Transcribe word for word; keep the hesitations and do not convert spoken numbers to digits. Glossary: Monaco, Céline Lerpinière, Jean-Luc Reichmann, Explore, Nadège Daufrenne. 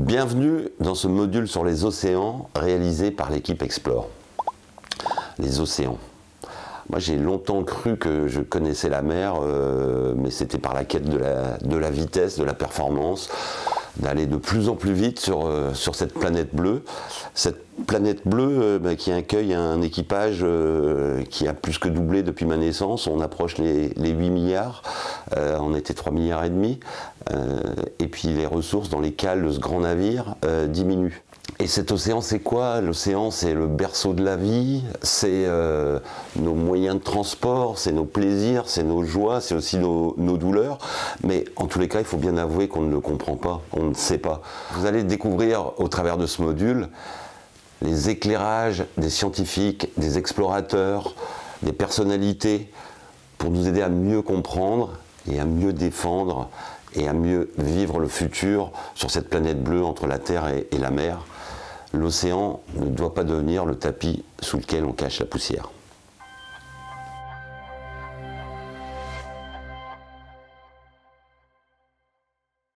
Bienvenue dans ce module sur les océans réalisé par l'équipe Explore. Les océans. Moi j'ai longtemps cru que je connaissais la mer, euh, mais c'était par la quête de la, de la vitesse, de la performance, d'aller de plus en plus vite sur, euh, sur cette planète bleue. Cette planète bleue euh, bah, qui accueille un équipage euh, qui a plus que doublé depuis ma naissance. On approche les, les huit milliards, euh, on était trois milliards et demi. Euh, et puis les ressources dans les cales de ce grand navire euh, diminuent. Et cet océan, c'est quoi? L'océan, c'est le berceau de la vie, c'est euh, nos moyens de transport, c'est nos plaisirs, c'est nos joies, c'est aussi nos, nos douleurs. Mais en tous les cas, il faut bien avouer qu'on ne le comprend pas, on ne sait pas. Vous allez découvrir au travers de ce module les éclairages des scientifiques, des explorateurs, des personnalités pour nous aider à mieux comprendre et à mieux défendre et à mieux vivre le futur sur cette planète bleue entre la terre et, et la mer. L'océan ne doit pas devenir le tapis sous lequel on cache la poussière.